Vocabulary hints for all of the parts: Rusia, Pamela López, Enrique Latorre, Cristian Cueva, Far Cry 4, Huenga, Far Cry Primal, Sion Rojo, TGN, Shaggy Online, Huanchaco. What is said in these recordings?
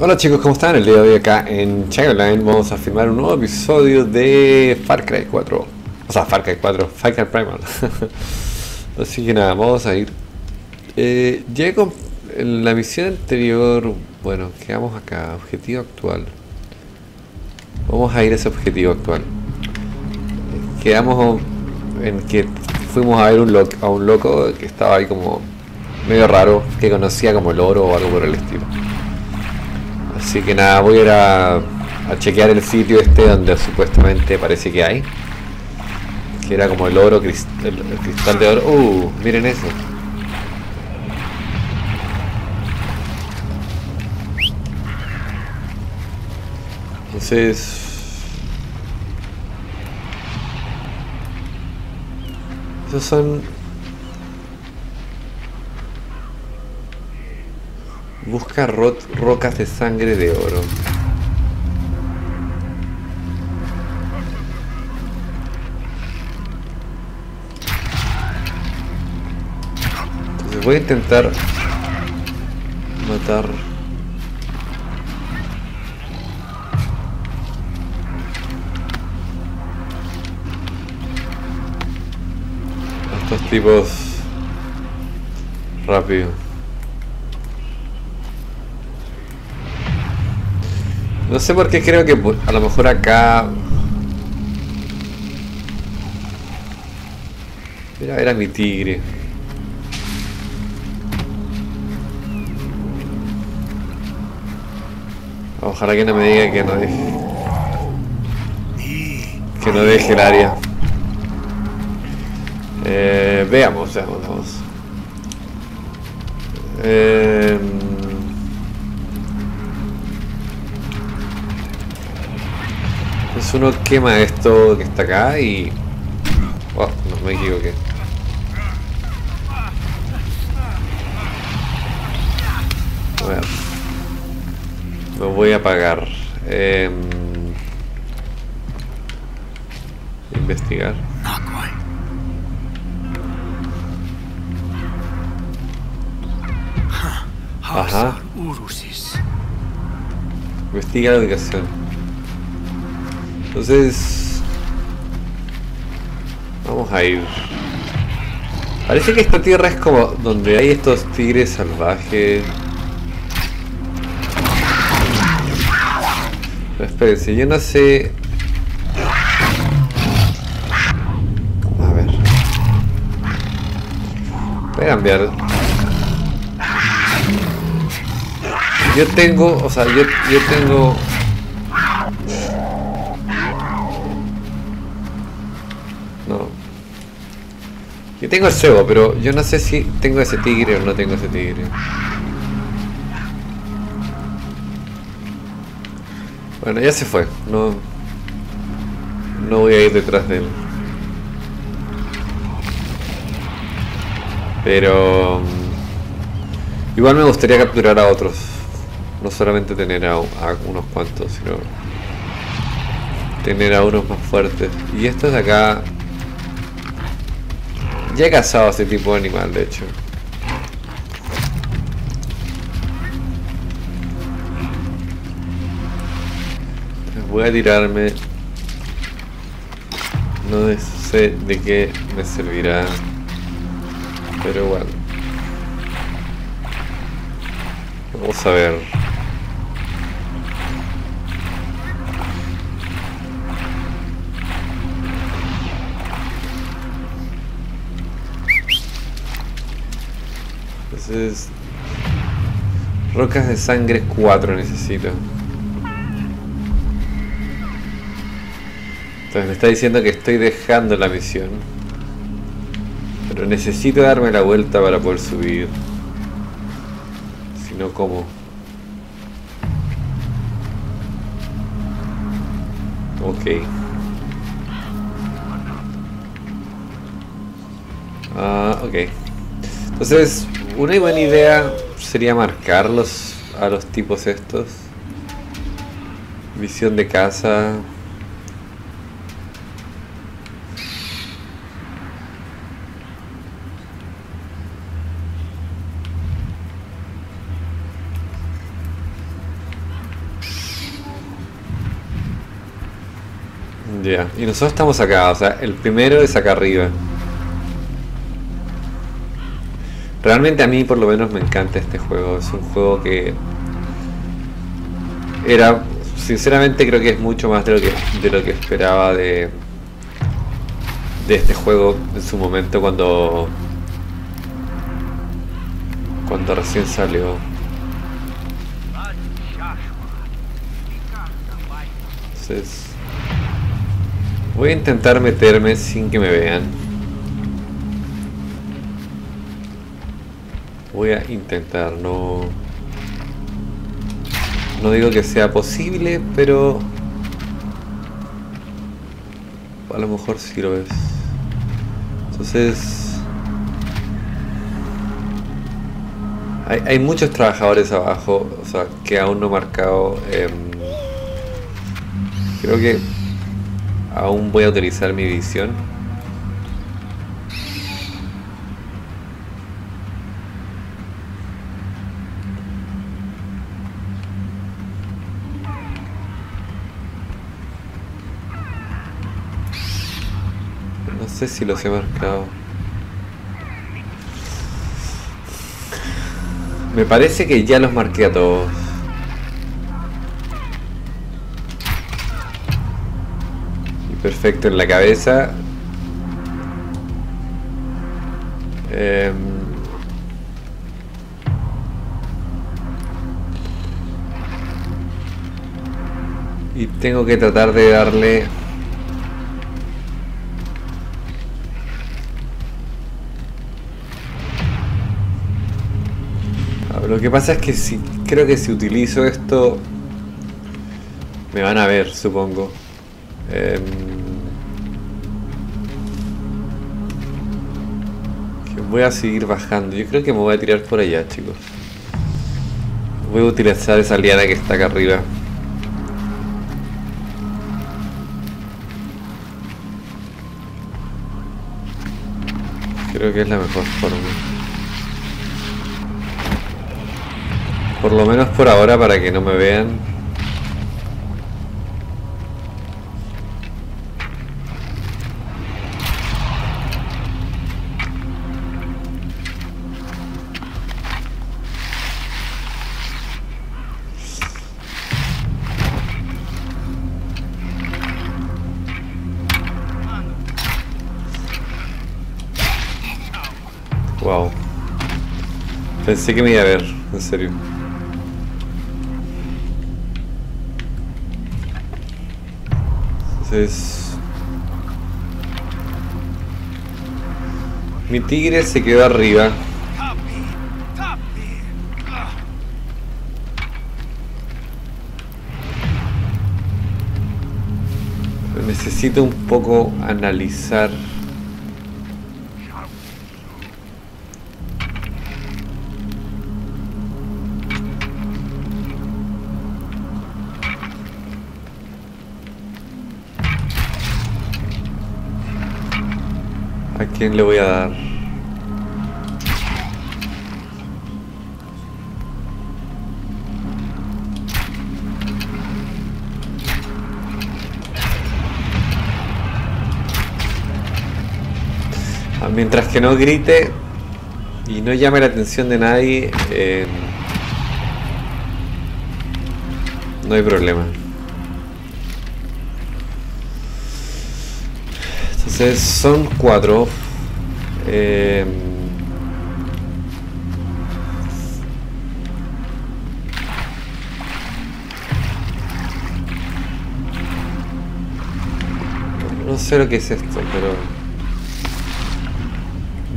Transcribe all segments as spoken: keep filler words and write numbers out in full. Hola chicos, ¿cómo están? El día de hoy acá en Shaggy Online vamos a filmar un nuevo episodio de Far Cry cuatro. O sea, Far Cry cuatro, Far Cry Primal. Así que nada, vamos a ir. Eh, Llego en la misión anterior. Bueno, quedamos acá, objetivo actual. Vamos a ir a ese objetivo actual. Quedamos en que fuimos a ver un loco, a un loco que estaba ahí como medio raro, que conocía como el oro o algo por el estilo. Así que nada, voy a ir a, a chequear el sitio este donde supuestamente parece que hay. Que era como el oro, crist el, el cristal de oro. Uh, miren eso. Entonces... esos son... busca ro rocas de sangre de oro. Entonces voy a intentar matar. A estos tipos rápido. No sé por qué, creo que a lo mejor acá... Era, era mi tigre. Ojalá que no me diga que no deje... Que no deje el área. Eh, veamos, veamos, veamos. Eh... Uno quema esto que está acá y... oh, no me equivoqué. A ver, lo voy a apagar. eh... Investigar. Ajá. Investiga la ubicación. Entonces... vamos a ir. Parece que esta tierra es como donde hay estos tigres salvajes. Pero espérense, yo no sé... a ver... voy a cambiar. Yo tengo... o sea, yo, yo tengo... yo tengo el cebo, pero yo no sé si tengo ese tigre o no tengo ese tigre. Bueno, ya se fue. No, no voy a ir detrás de él. Pero... igual me gustaría capturar a otros. No solamente tener a, a unos cuantos, sino... tener a unos más fuertes. Y estos de acá... ya he cazado a ese tipo de animal, de hecho. Voy a tirarme. No sé de qué me servirá, pero bueno. Vamos a ver. Entonces, rocas de sangre cuatro necesito. Entonces me está diciendo que estoy dejando la misión, pero necesito darme la vuelta para poder subir. Si no, ¿cómo? Ok. Ah, uh, ok. Entonces... una buena idea sería marcarlos a los tipos estos. Visión de caza. Ya, y nosotros estamos acá, o sea, el primero es acá arriba. Realmente a mí por lo menos me encanta este juego, es un juego que era, sinceramente creo que es mucho más de lo que, de lo que esperaba de, de este juego en su momento cuando, cuando recién salió. Entonces voy a intentar meterme sin que me vean. Voy a intentar, no... No digo que sea posible, pero... A lo mejor sí lo es. Entonces... Hay, hay muchos trabajadores abajo, o sea, que aún no he marcado. Eh, creo que... Aún voy a utilizar mi visión. No sé si los he marcado. Me parece que ya los marqué a todos. Perfecto en la cabeza. Eh, y tengo que tratar de darle... Ah, lo que pasa es que si creo que si utilizo esto... Me van a ver, supongo. Eh, Voy a seguir bajando. Yo creo que me voy a tirar por allá, chicos. Voy a utilizar esa liana que está acá arriba. Creo que es la mejor forma. Por lo menos por ahora, para que no me vean. Wow, pensé que me iba a ver, en serio. Entonces... Mi tigre se quedó arriba. Necesito un poco analizar... ¿A quién le voy a dar? Ah, mientras que no grite y no llame la atención de nadie, eh, no hay problema. Son cuatro. Eh, no sé lo que es esto, pero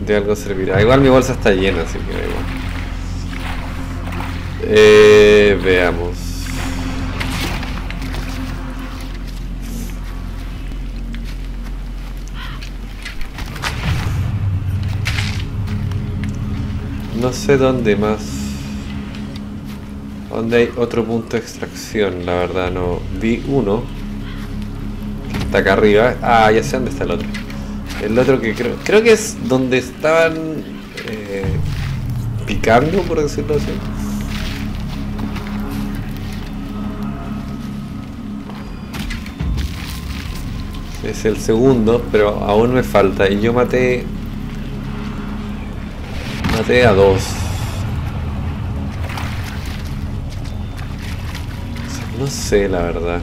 de algo servirá. Igual mi bolsa está llena, así que da igual. Eh, veamos. No sé dónde más, dónde hay otro punto de extracción, la verdad no. Vi uno, que está acá arriba. Ah, ya sé dónde está el otro. El otro que creo, creo que es donde estaban eh, picando, por decirlo así. es el segundo, pero aún me falta. Y yo maté maté a dos. O sea, no sé, la verdad.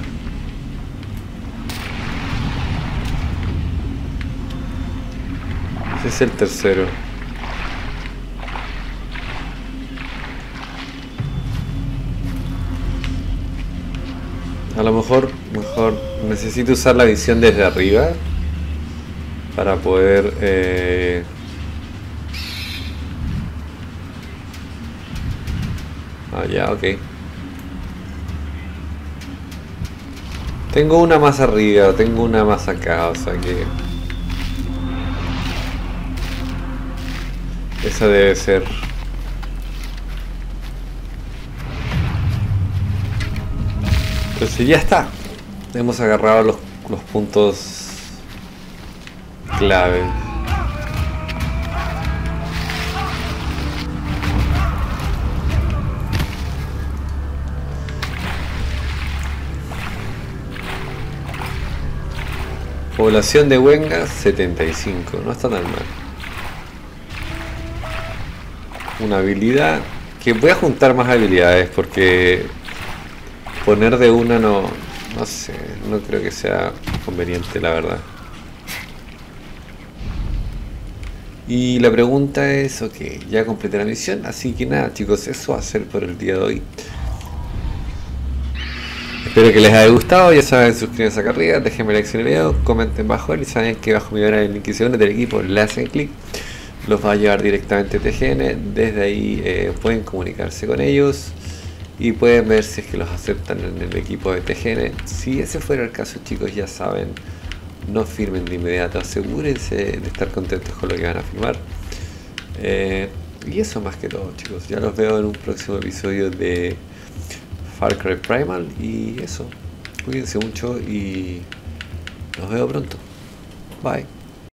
Ese es el tercero. A lo mejor, mejor necesito usar la visión desde arriba para poder eh, ah, ya, ok. Tengo una más arriba, tengo una más acá, o sea que esa debe ser. Entonces ya está. Hemos agarrado los, los puntos clave. Población de Huenga setenta y cinco. No está tan mal. Una habilidad. Que voy a juntar más habilidades porque poner de una no, no sé, no creo que sea conveniente, la verdad. Y la pregunta es, ok, ya completé la misión, así que nada chicos, eso va a ser por el día de hoy. Espero que les haya gustado, ya saben, suscríbanse acá arriba, déjenme like si el video, comenten bajo él y saben que bajo mi canal el link que se une del equipo, le hacen clic. Los va a llevar directamente a T G N, desde ahí eh, pueden comunicarse con ellos. Y pueden ver si es que los aceptan en el equipo de T G N. Si ese fuera el caso chicos, ya saben, no firmen de inmediato, asegúrense de estar contentos con lo que van a firmar. Eh, y eso más que todo chicos, ya los veo en un próximo episodio de Far Cry Primal y eso, cuídense mucho y nos veo pronto. Bye.